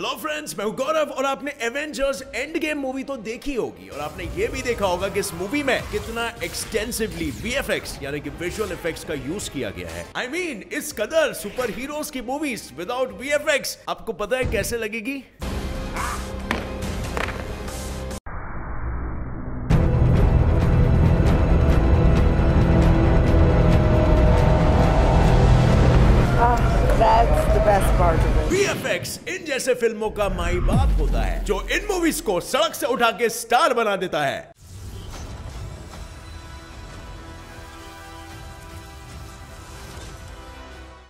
Hello friends, मैं हूं गौरव और आपने एवेंजर्स एंड गेम मूवी तो देखी होगी और आपने ये भी देखा होगा कि इस मूवी में कितना एक्सटेंसिवली VFX यानी कि विजुअल इफेक्ट्स का यूज किया गया है। आई मीन इस कदर सुपर हीरोज की मूवीज विदाउट VFX आपको पता है कैसे लगेगी। VFX इन जैसे फिल्मों का माई बाप होता है जो इन मूवीज को सड़क से उठा के स्टार बना देता है।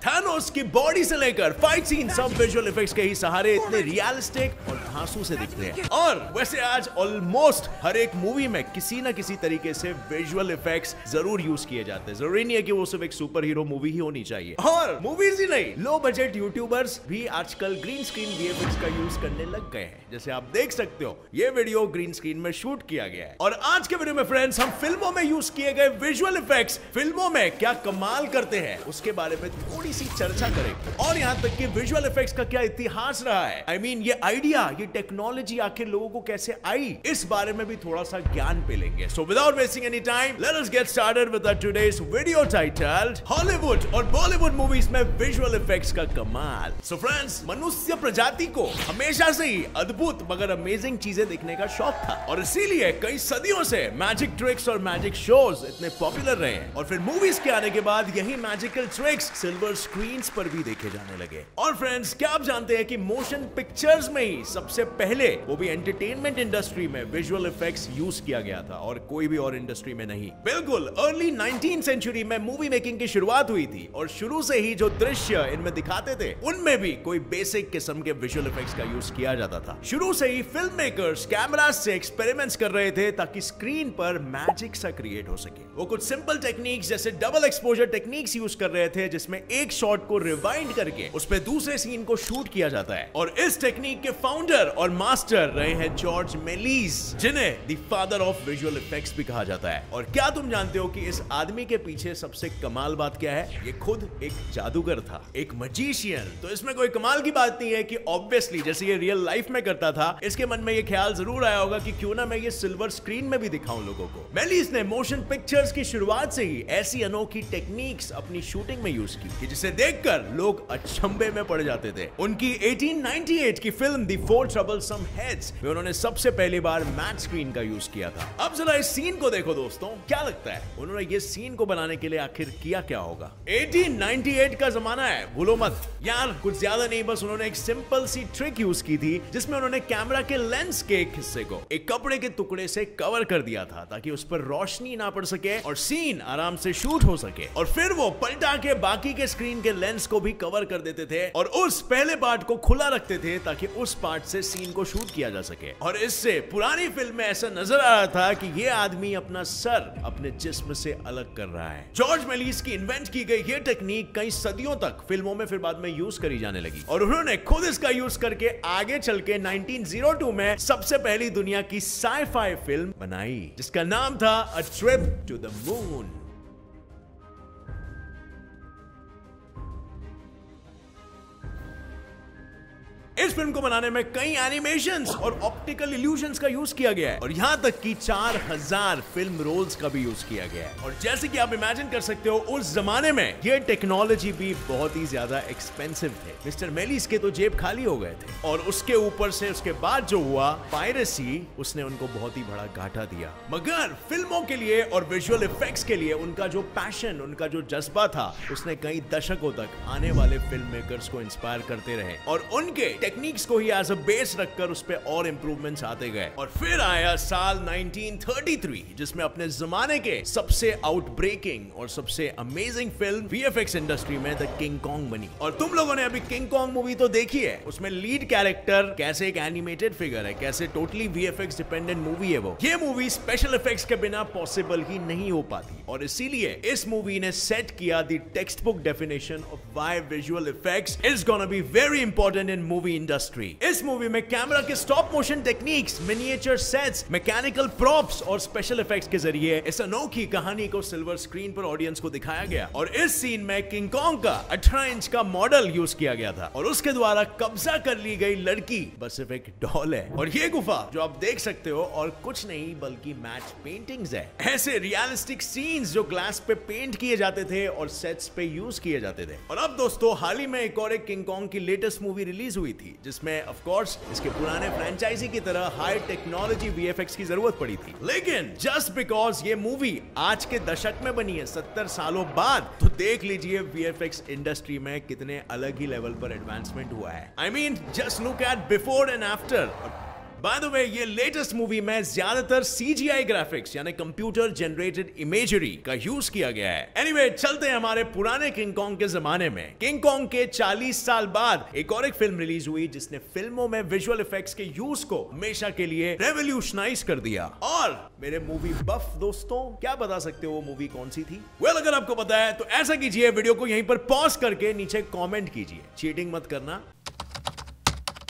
थानोस की बॉडी से लेकर फाइट सीन सब विजुअल इफेक्ट्स के ही सहारे इतने रियलिस्टिक और धांसू से दिखते हैं। और वैसे आज ऑलमोस्ट हर एक मूवी में किसी ना किसी तरीके से विजुअल इफेक्ट्स जरूर यूज किए जाते हैं। जरूरी नहीं है कि वो सिर्फ एक सुपर हीरो मूवी ही होनी चाहिए। और मूवीज ही नहीं, लो बजट यूट्यूबर्स भी आजकल ग्रीन स्क्रीन VFX का यूज करने लग गए हैं। जैसे आप देख सकते हो ये वीडियो ग्रीन स्क्रीन में शूट किया गया है। और आज के वीडियो में फ्रेंड्स हम फिल्मों में यूज किए गए विजुअल इफेक्ट्स फिल्मों में क्या कमाल करते हैं उसके बारे में थोड़ी सी चर्चा करेंगे। और यहाँ तक कि विजुअल इफेक्ट्स का क्या इतिहास रहा है, I mean, ये आइडिया, ये टेक्नोलॉजी आखिर लोगों को कैसे आई, इस बारे में भी थोड़ा सा ज्ञान पे लेंगे। So without wasting any time, let us get started with our today's video titled Hollywood और बॉलीवुड मूवीज में विजुअल इफेक्ट्स का कमाल। So friends, मनुष्य प्रजाति को हमेशा से ही अद्भुत मगर अमेजिंग चीजें देखने का शौक था और इसीलिए कई सदियों से मैजिक ट्रिक्स और मैजिक शोज इतने पॉपुलर रहे हैं। और फिर मूवीज के आने के बाद यही मैजिकल ट्रिक्स सिल्वर स्क्रीन्स पर भी देखे जाने लगे। और फ्रेंड्स क्या आप जानते हैं कि मोशन पिक्चर्स में ही सबसे पहले, वो भी एंटरटेनमेंट इंडस्ट्री में, विजुअल इफेक्ट्स यूज किया गया था और कोई भी और इंडस्ट्री में नहीं। बिल्कुल अर्ली 19th सेंचुरी में मूवी मेकिंग की शुरुआत हुई थी और शुरू से ही जो दृश्य इनमें दिखाते थे उनमें भी कोई बेसिक किस्म के विजुअल इफेक्ट्स का यूज किया जाता था। शुरू से ही फिल्म मेकर्स कैमरा से एक्सपेरिमेंट्स कर रहे थे ताकि स्क्रीन पर मैजिक सा क्रिएट हो सके। वो कुछ सिंपल टेक्निक्स जैसे डबल एक्सपोजर टेक्निक्स यूज कर रहे थे जिसमें एक शॉट को रिवाइंड करके उस पे दूसरे सीन को शूट किया जाता है। और इस टेक्निक के फाउंडर और मास्टर रहे हैं जॉर्ज मेलिस, जिन्हें the father of visual effects भी कहा जाता है। और क्या तुम जानते हो कि इस आदमी के पीछे सबसे कमाल बात क्या है, ये खुद एक जादूगर था, एक मैजिशियन। तो इसमें कोई कमाल की बात नहीं है कि ऑब्वियसली जैसे ये रियल लाइफ में करता था, इसके मन में ये ख्याल जरूर आया होगा कि क्यों ना मैं ये सिल्वर स्क्रीन में भी दिखाऊं लोगों को। मेलिस ने मोशन पिक्चर्स की शुरुआत से ही ऐसी अनोखी टेक्निक्स अपनी शूटिंग में यूज की जिसे देखकर लोग अचंभे में पड़ जाते थे। उनकी 1898 की film the four troublesome heads में उन्होंने सबसे पहली बार मैट स्क्रीन का यूज किया था। अब जरा इस सीन को देखो दोस्तों, क्या लगता है उन्होंने ये सीन को बनाने के लिए आखिर किया क्या होगा। 1898 का जमाना है, भूलो मत यार। कुछ ज्यादा नहीं, बस उन्होंने एक सिंपल सी ट्रिक यूज की थी जिसमें उन्होंने कैमरा के लेंस के एक हिस्से को एक कपड़े के टुकड़े से कवर कर दिया था ताकि उस पर रोशनी ना पड़ सके और सीन आराम से शूट हो सके। और फिर वो पलटा के बाकी के स्क्रीन के लेंस को भी कवर कर देते थे और उस पहले पार्ट को खुला रखते थे ताकि उस पार्ट से सीन को शूट किया जा सके। और इससे पुरानी फिल्म में ऐसा नजर आ रहा था कि ये आदमी अपना सर अपने जिस्म से अलग कर रहा है। जॉर्ज मेलिस की इन्वेंट की गई ये टेक्निक कई सदियों तक फिल्मों में फिर बाद में यूज करी जाने लगी और उन्होंने खुद इसका यूज करके आगे चल के 1902 में सबसे पहली दुनिया की साई-फाई फिल्म बनाई जिसका नाम था a trip to the moon. इस फिल्म को बनाने में कई एनिमेशंस और ऑप्टिकल इल्यूजन्स का यूज किया गया है और यहाँ तक कि 4000 फिल्म रोल्स का भी यूज किया गया है। और जैसे कि आप इमेजिन कर सकते हो उस जमाने में ये टेक्नोलॉजी भी बहुत ही ज्यादा एक्सपेंसिव थे। मिस्टर मेलिस के तो जेब खाली हो गए थे और उसके ऊपर से उसके बाद जो हुआ पायरेसी, उसने उनको बहुत ही बड़ा घाटा दिया। मगर फिल्मों के लिए और विजुअल इफेक्ट्स के लिए उनका जो पैशन, उनका जो जज्बा था, उसने कई दशकों तक आने वाले फिल्म मेकर्स को इंस्पायर करते रहे और उनके टेक्निक्स को ही एज अ बेस रखकर उस पे और इंप्रूवमेंट्स आते गए। और फिर आया साल 1933 जिसमें अपने जमाने के सबसे आउटब्रेकिंग और सबसे अमेजिंग फिल्म VFX इंडस्ट्री में द किंग कॉन्ग बनी। और तुम लोगों ने अभी किंग कॉन्ग मूवी तो देखी है, उसमें लीड कैरेक्टर कैसे एक एनिमेटेड फिगर है, कैसे टोटली VFX डिपेंडेंट मूवी है। वो ये मूवी स्पेशल इफेक्ट्स के बिना पॉसिबल ही नहीं हो पाती और इसीलिए इस मूवी ने सेट किया the text book definition of why visual effects is gonna be very important in movie industry. इस मूवी में कैमरा के stop motion techniques, miniature sets, mechanical props और स्पेशल इफेक्ट्स के जरिए इस अनोखी कहानी को सिल्वर स्क्रीन पर ऑडियंस को दिखाया गया। और इस सीन में किंग कॉन्ग का 18 इंच का मॉडल यूज किया गया था और उसके द्वारा कब्जा कर ली गई लड़की बस एक डॉल है। और ये गुफा जो आप देख सकते हो और कुछ नहीं बल्कि मैच पेंटिंग्स है, ऐसे रियलिस्टिक सीन्स जो ग्लास पे पेंट किए जाते थे और सेट्स पे यूज किए जाते थे। और अब दोस्तों हाल ही में एक और एक किंग कॉन्ग की लेटेस्ट मूवी रिलीज हुई थी जिसमें ऑफ कोर्स इसके पुराने फ्रेंचाइजी की तरह हाई टेक्नोलॉजी वीएफएक्स की जरूरत पड़ी थी, लेकिन जस्ट बिकॉज ये मूवी आज के दशक में बनी है 70 सालों बाद, तो देख लीजिए वीएफएक्स इंडस्ट्री में कितने अलग ही लेवल पर एडवांसमेंट हुआ है। I mean just look at before and after. By the way ये लेटेस्ट मूवी में ज्यादातर सीजीआई ग्राफिक्स यानी कंप्यूटर जनरेटेड इमेजरी का यूज किया गया है। एनीवे, चलते हैं हमारे पुराने किंग कॉन्ग के जमाने में। किंग कॉन्ग के 40 साल बाद एक और एक फिल्म रिलीज हुई जिसने फिल्मों में विजुअल इफेक्ट्स के यूज को हमेशा के लिए रेवोल्यूशनाइज कर दिया। और मेरे मूवी बफ दोस्तों, क्या बता सकते हो वो मूवी कौन सी थी? वेल, अगर आपको पता है तो ऐसा कीजिए, वीडियो को यहीं पर पॉज करके नीचे कॉमेंट कीजिए, चीटिंग मत करना।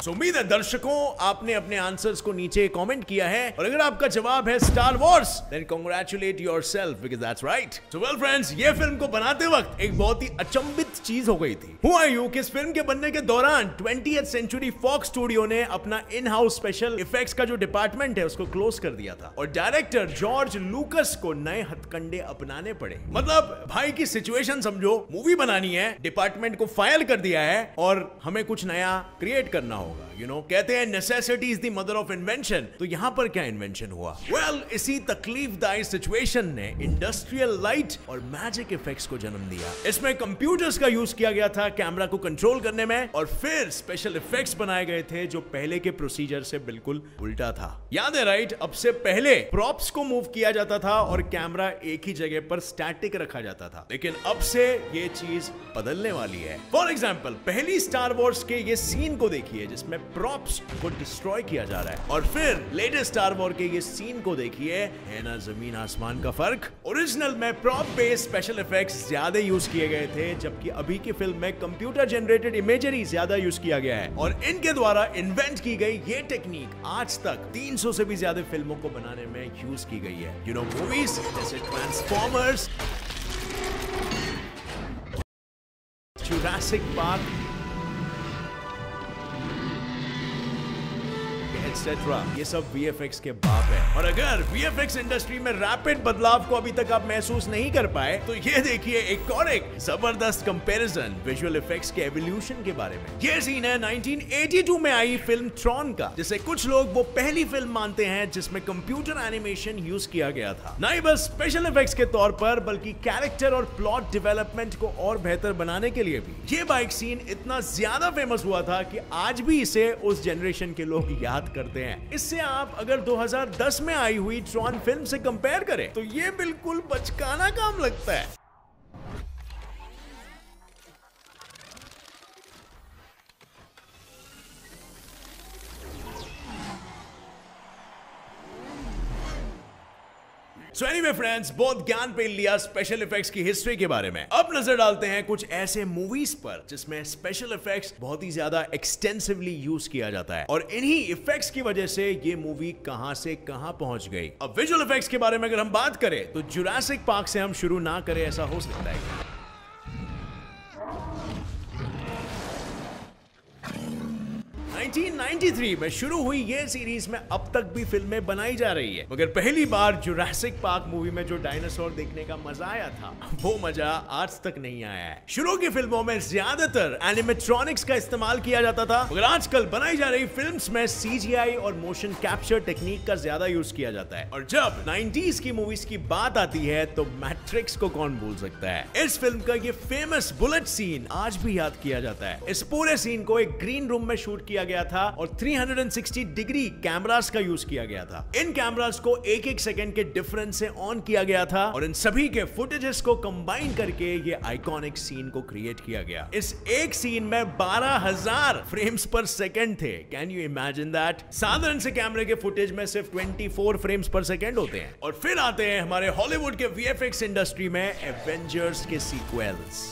उम्मीद है दर्शकों आपने अपने आंसर्स को नीचे कमेंट किया है और अगर आपका जवाब है Star Wars then congratulate yourself because that's right. So well friends, ये फिल्म को बनाते वक्त एक बहुत ही अचंभित चीज हो गई थी। हुआ यूं कि इस फिल्म के बनने के दौरान 20th सेंचुरी फॉक्स स्टूडियो ने अपना इन हाउस स्पेशल इफेक्ट्स का जो डिपार्टमेंट है उसको क्लोज कर दिया था और डायरेक्टर जॉर्ज लूकस को नए हथकंडे अपनाने पड़े। मतलब भाई की सिचुएशन समझो, मूवी बनानी है, डिपार्टमेंट को फायर कर दिया है और हमें कुछ नया क्रिएट करना होगा। कहते हैं necessity is the mother of invention, तो यहाँ पर क्या invention हुआ? Well, इसी तकलीफदायक सिचुएशन ने इंडस्ट्रियल लाइट और मैजिक इफेक्ट्स को जन्म दिया। इसमें कंप्यूटर्स का यूज किया गया था कैमरा को कंट्रोल करने में और फिर स्पेशल इफेक्ट्स बनाए गए थे जो पहले के प्रोसीजर से बिल्कुल उल्टा था। याद है राइट, अब से पहले प्रॉप्स को मूव किया जाता था और कैमरा एक ही जगह पर स्टैटिक रखा जाता था, लेकिन अब से ये चीज बदलने वाली है। फॉर एग्जाम्पल पहली स्टार वॉर्स के ये सीन को देखिए जिसमें प्रॉप्स को डिस्ट्रॉय किया जा रहा है और फिर लेटेस्ट स्टार वॉर के ये सीन को देखिए, है ना जमीन आसमान का फर्क। ओरिजिनल में प्रॉप बेस्ड स्पेशल इफेक्ट्स ज्यादा यूज किए गए थे जबकि अभी की फिल्म में कंप्यूटर जनरेटेड इमेजरी ज्यादा यूज किया गया है और इनके द्वारा इन्वेंट की गई ये टेक्निक आज तक 300 से भी ज्यादा फिल्मों को बनाने में यूज की गई है। यू नो मूवीज जैसे ट्रांसफॉर्मर्स, जुरासिक पार्क, ये सब VFX के बाप है। और अगर VFX इंडस्ट्री में रैपिड बदलाव को अभी तक आप महसूस नहीं कर पाए तो ये देखिए एक और एक जबरदस्त कंपैरिजन विजुअल इफेक्ट्स के एवोल्यूशन के बारे में। ये सीन है 1982 में आई फिल्म ट्रॉन का, जिसे कुछ लोग वो पहली फिल्म मानते हैं जिसमें कंप्यूटर एनिमेशन यूज किया गया था, न ही बस स्पेशल इफेक्ट्स के तौर पर बल्कि कैरेक्टर और प्लॉट डेवलपमेंट को और बेहतर बनाने के लिए भी। ये बाइक सीन इतना ज्यादा फेमस हुआ था कि आज भी इसे उस जनरेशन के लोग याद करते हैं। इससे आप अगर 2010 में आई हुई ट्रॉन फिल्म से कंपेयर करें तो ये बिल्कुल बचकाना काम लगता है। So anyway friends, बहुत ज्ञान पे लिया स्पेशल इफेक्ट्स की हिस्ट्री के बारे में। अब नजर डालते हैं कुछ ऐसे मूवीज पर जिसमें स्पेशल इफेक्ट्स बहुत ही ज्यादा एक्सटेंसिवली यूज किया जाता है और इन्हीं इफेक्ट्स की वजह से ये मूवी कहां से कहां पहुंच गई। अब विजुअल इफेक्ट्स के बारे में अगर हम बात करें तो जुरासिक पार्क से हम शुरू ना करें, ऐसा हो सकता है। In 1993 में शुरू हुई ये सीरीज में अब तक भी फिल्में बनाई जा रही है, मगर पहली बार जुरासिक पार्क मूवी में जो डायनासोर देखने का मजा आया था वो मजा आज तक नहीं आया है। शुरू की फिल्मों में ज्यादातर एनिमेट्रॉनिक्स का इस्तेमाल किया जाता था, मगर आजकल बनाई जा रही फिल्म्स में सीजीआई और मोशन कैप्चर टेक्निक का ज्यादा यूज किया जाता है। और जब 90s की मूवीज की बात आती है तो मैट्रिक्स को कौन भूल सकता है। इस फिल्म का ये फेमस बुलेट सीन आज भी याद किया जाता है। इस पूरे सीन को एक ग्रीन रूम में शूट किया गया था और 360 डिग्री कैमरास का यूज किया गया था। इन कैमरास को एक एक सेकंड के डिफरेंस से ऑन किया गया था और इन सभी के फुटेजेस को कंबाइन करके ये आइकॉनिक सीन को क्रिएट किया गया। इस एक सीन में 12,000 फ्रेम्स पर सेकंड थे। Can you imagine that? साधारण से कैमरे के फुटेज में सिर्फ 24 फ्रेम्स पर सेकंड होते हैं। और फिर आते हैं हमारे हॉलीवुड के वीएफएक्स इंडस्ट्री में एवेंजर्स के sequels.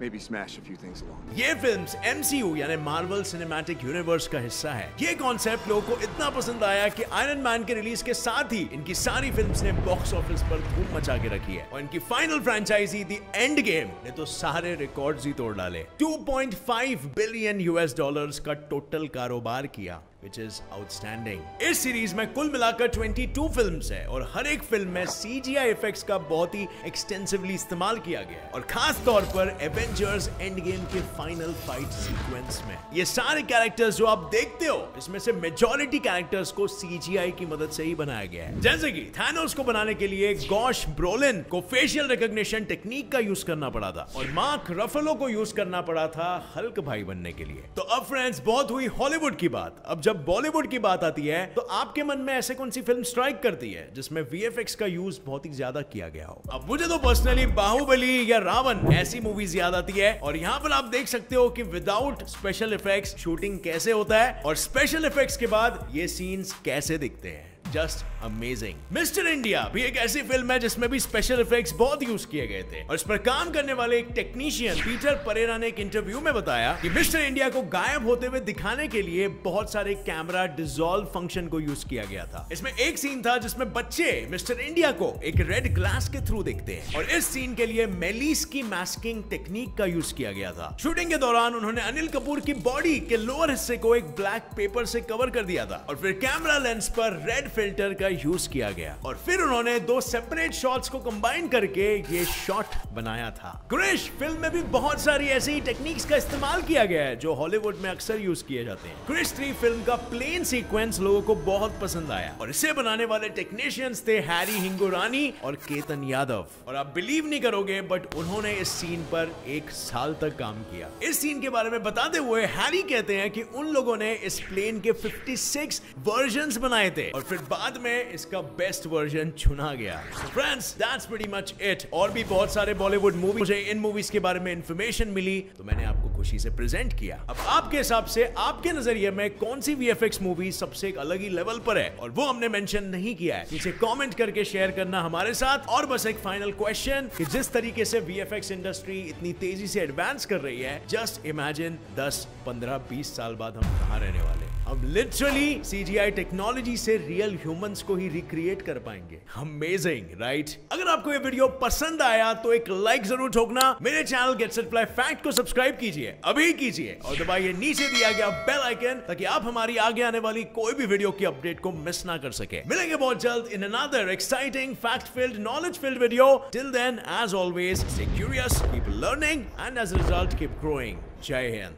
maybe smash a few things along. ये फिल्म्स MCU यानी मार्वल सिनेमैटिक यूनिवर्स का हिस्सा है। ये कॉन्सेप्ट लोगों को इतना पसंद आया कि आयरन मैन के रिलीज के साथ ही इनकी सारी फिल्म्स ने बॉक्स ऑफिस पर धूम मचा के रखी है और इनकी final franchise the end game ने तो सारे रिकॉर्ड्स ही तोड़ डाले। $2.5 बिलियन US का टोटल कारोबार किया, which is outstanding. इस सीरीज में कुल मिलाकर 22 फिल्म्स हैं और हर एक फिल्म में CGI इफेक्ट्स का बहुत ही एक्सटेंसिवली इस्तेमाल किया गया है और खास तौर पर एवेंजर्स एंड गेम के फाइनल फाइट सीक्वेंस में ये सारे कैरेक्टर्स जो आप देखते हो इसमें से मेजॉरिटी कैरेक्टर्स को CGI की मदद से ही बनाया गया है। जैसे कि थानोस को बनाने के लिए जॉश ब्रोलिन को फेशियल रिकॉग्निशन टेक्निक का यूज करना पड़ा था और मार्क रफलो को यूज करना पड़ा था हल्क भाई बनने के लिए। तो अब फ्रेंड्स बहुत हुई हॉलीवुड की बात, अब जब बॉलीवुड की बात आती है तो आपके मन में ऐसे कौन सी फिल्म स्ट्राइक करती है जिसमें VFX का यूज बहुत ही ज्यादा किया गया हो? अब मुझे तो पर्सनली बाहुबली या रावण ऐसी मूवीज याद आती है और यहाँ पर आप देख सकते हो कि विदाउट स्पेशल इफेक्ट्स शूटिंग कैसे होता है और स्पेशल इफेक्ट्स के बाद ये सीन्स कैसे दिखते हैं। Just amazing. मिस्टर इंडिया भी एक ऐसी फिल्म है जिसमें भी स्पेशल इफेक्ट्स बहुत यूज किए गए थे और इस पर काम करने वाले एक टेक्नीशियन पीटर परेरा ने एक इंटरव्यू में बताया कि मिस्टर इंडिया को गायब होते हुए दिखाने के लिए बहुत सारे कैमरा डिसॉल्व फंक्शन को यूज किया गया था। इसमें एक सीन था जिसमें बच्चे मिस्टर इंडिया को एक रेड ग्लास के थ्रू देखते हैं और इस सीन के लिए मेलिस की मास्किंग टेक्निक का यूज किया गया था। शूटिंग के दौरान उन्होंने अनिल कपूर की बॉडी के लोअर हिस्से को एक ब्लैक पेपर से कवर कर दिया था और फिर कैमरा लेंस पर रेड फिल्टर का यूज किया गया और फिर उन्होंने दो सेपरेट शॉट्स को कंबाइन करके ये शॉट बनाया था। क्रिश फिल्म में भी बहुत सारी ऐसी टेक्निक्स का इस्तेमाल किया गया है जो हॉलीवुड में अक्सर यूज किए जाते हैं। क्रिश 3 फिल्म का प्लेन सीक्वेंस लोगों को बहुत पसंद आया और इसे बनाने वाले टेक्नीशियंस थे हैरी हिंगोरानी और केतन यादव और आप बिलीव नहीं करोगे बट उन्होंने इस सीन पर 1 साल तक काम किया। इस सीन के बारे में बताते हुए हैरी कहते हैं कि उन लोगों ने इस प्लेन के 56 वर्जन्स बनाए थे और बाद में इसका बेस्ट वर्जन चुना गया। Friends that's pretty much it. और भी बहुत सारे बॉलीवुड मूवी मुझे इन मूवीज के बारे में इंफॉर्मेशन मिली तो मैंने आपको खुशी से प्रेजेंट किया। अब आपके हिसाब से आपके नजरिए में कौन सी VFX मूवी सबसे एक अलग ही लेवल पर है और वो हमने मेंशन नहीं किया है, नीचे कमेंट करके शेयर करना हमारे साथ। और बस एक फाइनल क्वेश्चन कि जिस तरीके से VFX इंडस्ट्री इतनी तेजी से एडवांस कर रही है जस्ट इमेजिन 10, 15, 20 साल बाद हम कहां रहने वाले। अब लिटरली CGI टेक्नोलॉजी से रियल ह्यूमंस को ही रिक्रिएट कर पाएंगे। Amazing right. अगर आपको ये वीडियो पसंद आया तो एक लाइक जरूर ठोकना, मेरे channel gets it by fact को सब्सक्राइब कीजिए, अभी कीजिए और दबाइए नीचे दिया गया बेल आइकन ताकि आप हमारी आगे आने वाली कोई भी वीडियो की अपडेट को मिस ना कर सके। मिलेंगे बहुत जल्द in another exciting fact field knowledge field video. Till then as always stay curious, keep learning and as a result keep growing. जय हिंद।